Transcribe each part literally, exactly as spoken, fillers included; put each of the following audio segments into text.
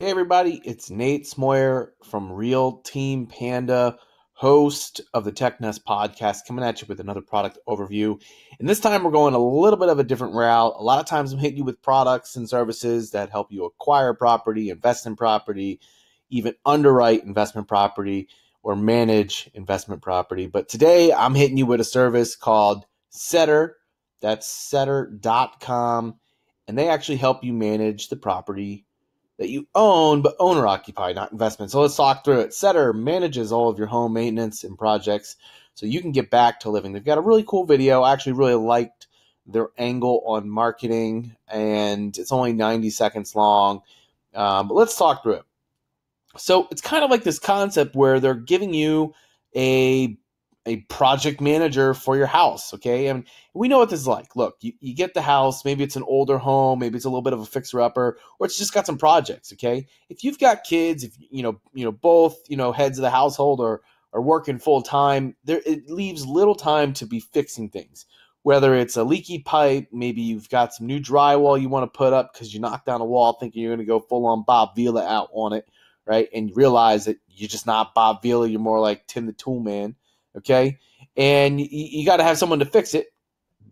Hey everybody, it's Nate Smoyer from Real Team Panda, host of the Tech Nest podcast, coming at you with another product overview. And this time we're going a little bit of a different route. A lot of times I'm hitting you with products and services that help you acquire property, invest in property, even underwrite investment property or manage investment property. But today I'm hitting you with a service called Setter. That's Setter dot com. And they actually help you manage the property that you own, but owner-occupied, not investment. So let's talk through it. Setter manages all of your home maintenance and projects so you can get back to living. They've got a really cool video. I actually really liked their angle on marketing, and it's only ninety seconds long. Um, but let's talk through it. So it's kind of like this concept where they're giving you a, a project manager for your house, okay? And we know what this is like. Look, you, you get the house. Maybe it's an older home. Maybe it's a little bit of a fixer-upper, or it's just got some projects, okay? If you've got kids, if you know, you know, both you know heads of the household are, are working full-time, there it leaves little time to be fixing things, whether it's a leaky pipe. Maybe you've got some new drywall you want to put up because you knocked down a wall thinking you're going to go full-on Bob Vila out on it, right? And you realize that you're just not Bob Vila. You're more like Tim the Tool Man, okay? And you, you got to have someone to fix it.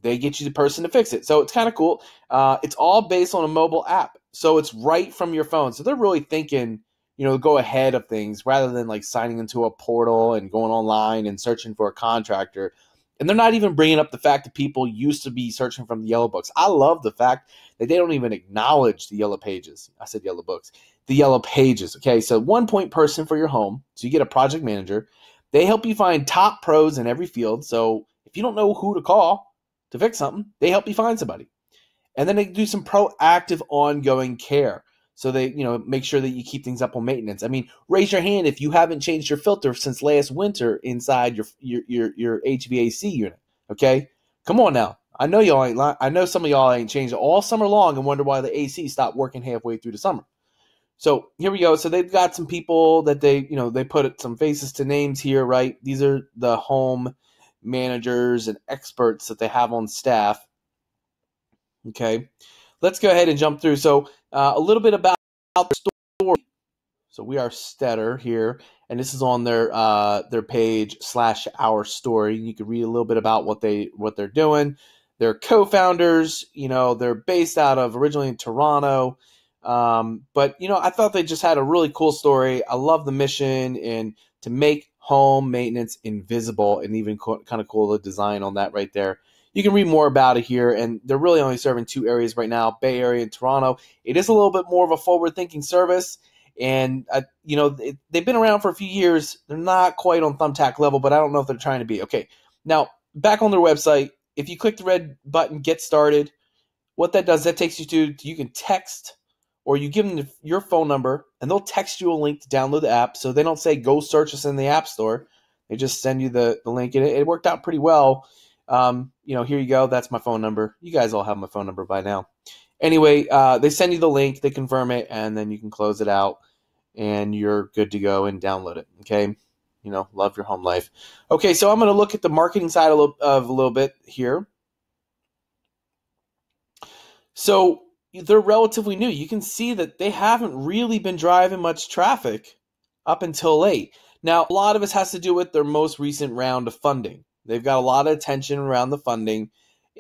They get you the person to fix it. So it's kind of cool. Uh, it's all based on a mobile app. So it's right from your phone. So they're really thinking, you know, go ahead of things rather than like signing into a portal and going online and searching for a contractor. And they're not even bringing up the fact that people used to be searching from the yellow books. I love the fact that they don't even acknowledge the yellow pages. I said yellow books. The yellow pages. Okay, so one point person for your home. So you get a project manager. They help you find top pros in every field. So if you don't know who to call to fix something, they help you find somebody. And then they do some proactive ongoing care. So they, you know, make sure that you keep things up on maintenance. I mean, raise your hand if you haven't changed your filter since last winter inside your your your, your H V A C unit. Okay, come on now. I know y'all ain't. I know some of y'all ain't changed all summer long and wonder why the A C stopped working halfway through the summer. So here we go. So they've got some people that they, you know, they put some faces to names here, right? These are the home managers and experts that they have on staff. Okay, let's go ahead and jump through. So uh, a little bit about the story. So we are Setter here, and this is on their uh, their page slash our story. You can read a little bit about what they what they're doing. They're co-founders. You know, they're based out of originally in Toronto. Um, but, you know, I thought they just had a really cool story. I love the mission and to make home maintenance invisible, and even co kind of cool the design on that right there. You can read more about it here, and they're really only serving two areas right now, Bay Area and Toronto. It is a little bit more of a forward-thinking service, and, uh, you know, it, they've been around for a few years. They're not quite on Thumbtack level, but I don't know if they're trying to be. Okay, now, back on their website, if you click the red button, Get Started, what that does, that takes you to, you can text, or you give them your phone number, and they'll text you a link to download the app. So they don't say, go search us in the app store. They just send you the, the link, and it, it worked out pretty well. Um, you know, here you go. That's my phone number. You guys all have my phone number by now. Anyway, uh, they send you the link. They confirm it, and then you can close it out, and you're good to go and download it, okay? You know, love your home life. Okay, so I'm going to look at the marketing side of, of a little bit here. So they're relatively new. You can see that they haven't really been driving much traffic up until late. Now, a lot of this has to do with their most recent round of funding. They've got a lot of attention around the funding,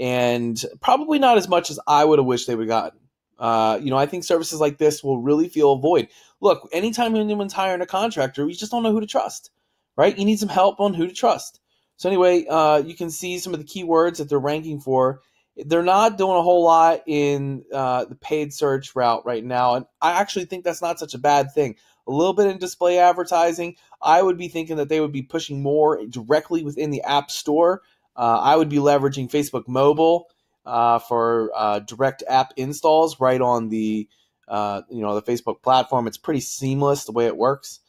and probably not as much as I would have wished they would have gotten. Uh, you know, I think services like this will really fill a void. Look, anytime anyone's hiring a contractor, we just don't know who to trust, right? You need some help on who to trust. So anyway, uh, you can see some of the keywords that they're ranking for. They're not doing a whole lot in uh, the paid search route right now, and I actually think that's not such a bad thing. A little bit in display advertising. I would be thinking that they would be pushing more directly within the App Store. Uh, I would be leveraging Facebook Mobile uh, for uh, direct app installs right on the uh, you know the Facebook platform. It's pretty seamless the way it works.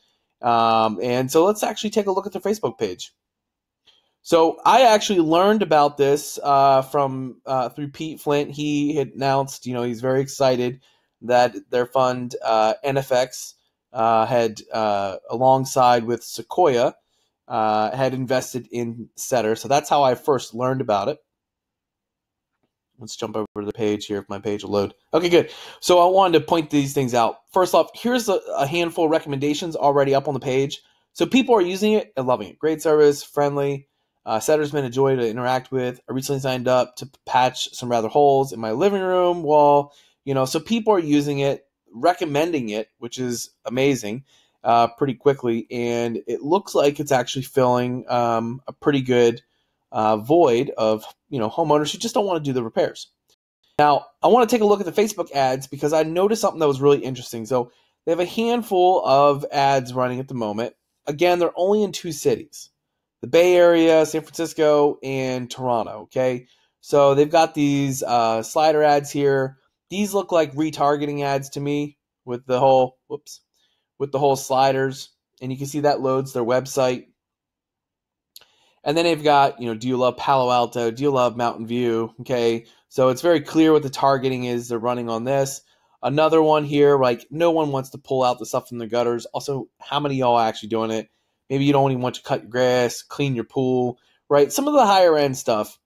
Um, and so let's actually take a look at their Facebook page. So I actually learned about this uh, from uh, through Pete Flint. He had announced, you know, he's very excited that their fund uh, N F X uh, had, uh, alongside with Sequoia, uh, had invested in Setter. So that's how I first learned about it. Let's jump over to the page here if my page will load. Okay, good. So I wanted to point these things out. First off, here's a, a handful of recommendations already up on the page. So people are using it and loving it. Great service, friendly. Uh, Setter's been a joy to interact with. I recently signed up to patch some rather holes in my living room wall. You know, so people are using it, recommending it, which is amazing, uh, pretty quickly. And it looks like it's actually filling um, a pretty good Uh, void of you know homeowners who just don't want to do the repairs. Now, I want to take a look at the Facebook ads because I noticed something that was really interesting. So they have a handful of ads running at the moment. Again, they're only in two cities, the Bay Area, San Francisco, and Toronto. Okay, so they've got these uh, slider ads here. These look like retargeting ads to me with the whole whoops, with the whole sliders, and you can see that loads their website. And then they've got, you know, do you love Palo Alto? Do you love Mountain View? Okay, so it's very clear what the targeting is they're running on this. Another one here, like no one wants to pull out the stuff from the gutters. Also, how many of y'all are actually doing it? Maybe you don't even want to cut your grass, clean your pool, right? Some of the higher end stuff.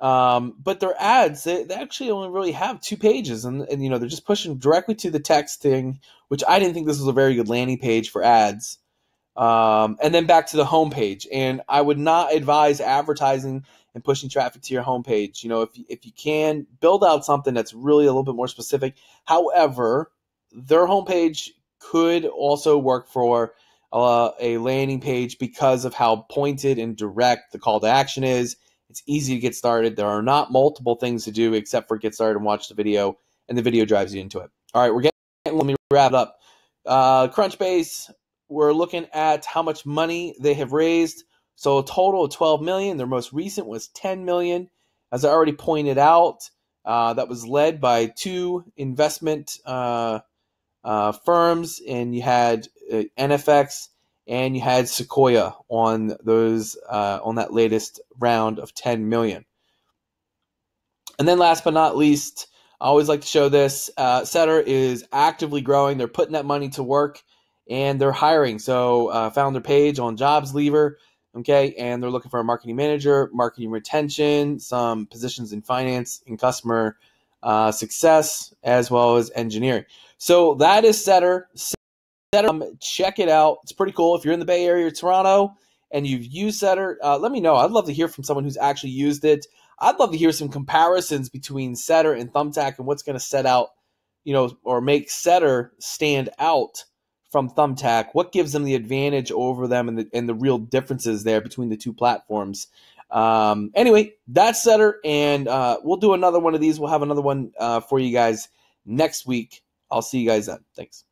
Um, but their ads, they, they actually only really have two pages. And, and, you know, they're just pushing directly to the text thing, which I didn't think this was a very good landing page for ads. Um, and then back to the homepage, and I would not advise advertising and pushing traffic to your homepage. You know, if if you can build out something that's really a little bit more specific. However, their homepage could also work for uh, a landing page because of how pointed and direct the call to action is. It's easy to get started. There are not multiple things to do except for get started and watch the video, and the video drives you into it. All right, we're getting. Let me wrap it up. Uh, Crunchbase. We're looking at how much money they have raised. So a total of twelve million dollars. Their most recent was ten million dollars. As I already pointed out, uh, that was led by two investment uh, uh, firms, and you had uh, N F X and you had Sequoia on those uh, on that latest round of ten million dollars. And then last but not least, I always like to show this. Uh, Setter is actively growing. They're putting that money to work. And they're hiring. So uh, found their page on Jobs Lever, okay, and they're looking for a marketing manager, marketing retention, some positions in finance and customer uh, success, as well as engineering. So that is Setter. Setter, um, check it out. It's pretty cool. If you're in the Bay Area or Toronto and you've used Setter, uh, let me know. I'd love to hear from someone who's actually used it. I'd love to hear some comparisons between Setter and Thumbtack and what's going to set out, you know, or make Setter stand out from Thumbtack. What gives them the advantage over them, and the, and the real differences there between the two platforms. Um, anyway, that's Setter, and uh, we'll do another one of these. We'll have another one uh, for you guys next week. I'll see you guys then. Thanks.